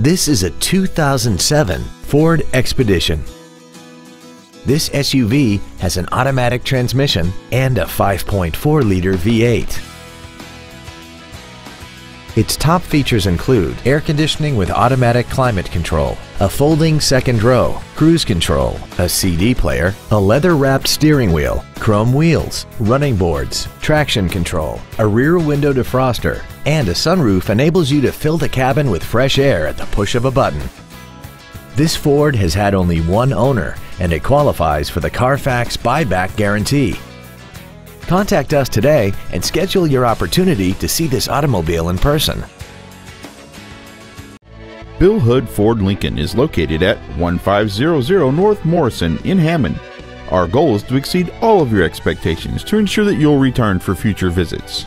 This is a 2007 Ford Expedition. This SUV has an automatic transmission and a 5.4-liter V8. Its top features include air conditioning with automatic climate control, a folding second row, cruise control, a CD player, a leather-wrapped steering wheel, chrome wheels, running boards, traction control, a rear window defroster, and a sunroof enables you to fill the cabin with fresh air at the push of a button. This Ford has had only one owner, and it qualifies for the Carfax buyback guarantee. Contact us today and schedule your opportunity to see this automobile in person. Bill Hood Ford Lincoln is located at 1500 North Morrison in Hammond. Our goal is to exceed all of your expectations to ensure that you'll return for future visits.